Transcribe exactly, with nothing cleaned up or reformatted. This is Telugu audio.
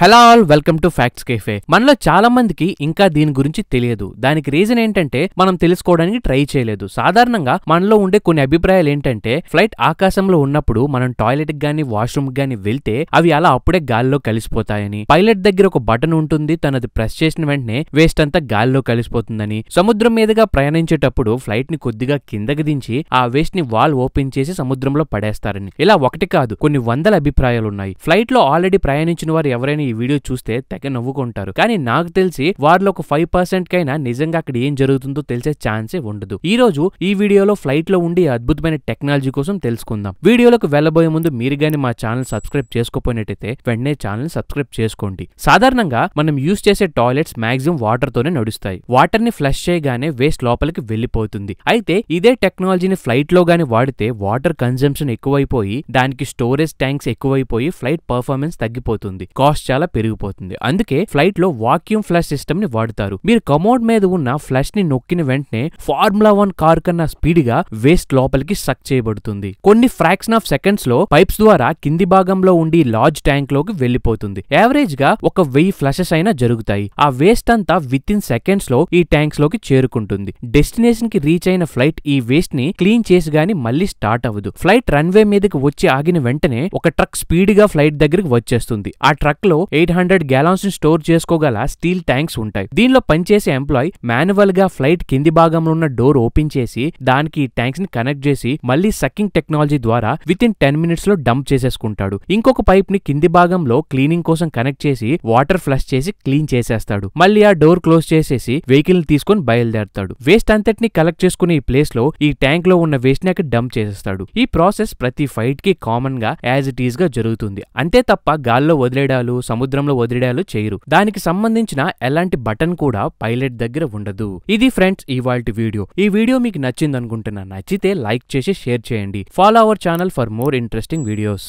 Hello all welcome to facts cafe. మనలో చాలా మందికి ఇంకా దీని గురించి తెలియదు. దానికి రీజన్ ఏంటంటే మనం తెలుసుకోవడానికి ట్రై చేయలేదు. సాధారణంగా మనలో ఉండే కొన్ని అభిప్రాయాలు ఏంటంటే ఫ్లైట్ ఆకాశంలో ఉన్నప్పుడు మనం టాయిలెట్ గానీ వాష్రూమ్ గానీ వెళ్తే అవి అలా అప్పుడే గాల్లో కలిసిపోతాయని, పైలట్ దగ్గర ఒక బటన్ ఉంటుంది, తనది ప్రెస్ చేసిన వెంటనే వేస్ట్ అంతా గాల్లో కలిసిపోతుందని, సముద్రం మీదుగా ప్రయాణించేటప్పుడు ఫ్లైట్ ని కొద్దిగా కిందకి దించి ఆ వేస్ట్ ని వాల్ ఓపెన్ చేసి సముద్రంలో పడేస్తారని. ఇలా ఒకటి కాదు, కొన్ని వందల అభిప్రాయాలు ఉన్నాయి. ఫ్లైట్ లో ఆల్రెడీ ప్రయాణించిన వారు ఎవరైనా ఈ వీడియో చూస్తే తెగ నవ్వుకుంటారు, కానీ నాకు తెలిసి వారిలో ఒక ఫైవ్ పర్సెంట్ కైనా నిజంగా అక్కడ ఏం జరుగుతుందో తెలిసే ఛాన్సే ఉండదు. ఈ రోజు ఈ వీడియోలో ఫ్లైట్ లో ఉండి అద్భుతమైన టెక్నాలజీ కోసం తెలుసుకుందాం. వీడియోలకు వెళ్లబోయే ముందు మీరు గానీ మా ఛానల్ సబ్స్క్రైబ్ చేసుకోపోయినట్టయితే వెంటనే ఛానల్ సబ్స్క్రైబ్ చేసుకోండి. సాధారణంగా మనం యూజ్ చేసే టాయిలెట్స్ మాక్సిమం వాటర్ తోనే నడుస్తాయి. వాటర్ ని ఫ్లష్ చేయగానే వేస్ట్ లోపలికి వెళ్లిపోతుంది. అయితే ఇదే టెక్నాలజీని ఫ్లైట్ లో గానీ వాడితే వాటర్ కన్జంప్షన్ ఎక్కువైపోయి దానికి స్టోరేజ్ ట్యాంక్స్ ఎక్కువైపోయి ఫ్లైట్ పర్ఫార్మెన్స్ తగ్గిపోతుంది, కాస్ట్ చాలా పెరిగిపోతుంది. అందుకే ఫ్లైట్ లో వాక్యూమ్ ఫ్లష్ సిస్టమ్ ని వాడతారు. మీరు కమోడ్ మీద ఉన్న ఫ్లష్ ని నొక్కిన వెంటనే ఫార్ములా వన్ కార్ కన్నా స్పీడ్ గా వేస్ట్ లోపలికి సక్ చేయబడుతుంది. కొన్ని ఫ్రాక్షన్ ఆఫ్ సెకండ్స్ లో పైప్స్ ద్వారా కింది భాగంలో ఉండి లార్జ్ ట్యాంక్ లోకి వెళ్లిపోతుంది. యావరేజ్ గా ఒక వెయ్యి ఫ్లషెస్ అయినా జరుగుతాయి. ఆ వేస్ట్ అంతా విత్ ఇన్ సెకండ్స్ లో ఈ ట్యాంక్స్ లోకి చేరుకుంటుంది. డెస్టినేషన్ కి రీచ్ అయిన ఫ్లైట్ ఈ వేస్ట్ ని క్లీన్ చేసి గానీ మళ్ళీ స్టార్ట్ అవ్వదు. ఫ్లైట్ రన్వే మీదకి వచ్చి ఆగిన వెంటనే ఒక ట్రక్ స్పీడ్ గా ఫ్లైట్ దగ్గరికి వచ్చేస్తుంది. ఆ ట్రక్ లో ఎయిట్ హండ్రెడ్ గ్యాలాన్స్ ని స్టోర్ చేసుకోగల స్టీల్ ట్యాంక్స్ ఉంటాయి. దీనిలో పనిచేసే ఎంప్లాయ్ మాన్యువల్ గా ఫ్లైట్ కింది భాగంలో ఉన్న డోర్ ఓపెన్ చేసి దానికి ఈ ట్యాంక్స్ ని కనెక్ట్ చేసి మళ్ళీ సక్కింగ్ టెక్నాలజీ ద్వారా విత్ ఇన్ టెన్ మినిట్స్ లో డంప్ చేసేసుకుంటాడు. ఇంకొక పైప్ ని కింది భాగంలో క్లీనింగ్ కోసం కనెక్ట్ చేసి వాటర్ ఫ్లష్ చేసి క్లీన్ చేసేస్తాడు. మళ్ళీ ఆ డోర్ క్లోజ్ చేసేసి వెహికల్ ని తీసుకుని బయలుదేరతాడు. వేస్ట్ అంతటిని కలెక్ట్ చేసుకునే ఈ ప్లేస్ లో ఈ ట్యాంక్ లో ఉన్న వేస్ట్ ని అక్కడ డంప్ చేసేస్తాడు. ఈ ప్రాసెస్ ప్రతి ఫ్లైట్ కి కామన్ గా యాజ్ ఇట్ ఈస్ గా జరుగుతుంది. అంతే తప్ప గాల్లో వదిలేయడాలు, సముద్రంలో వదిలేయడాలు చేయరు. దానికి సంబంధించిన ఎలాంటి బటన్ కూడా పైలట్ దగ్గర ఉండదు. ఇది ఫ్రెండ్స్ ఇవాల్టి వీడియో. ఈ వీడియో మీకు నచ్చిందనుకుంటున్నా. నచ్చితే లైక్ చేసి షేర్ చేయండి. Follow our channel for more interesting videos.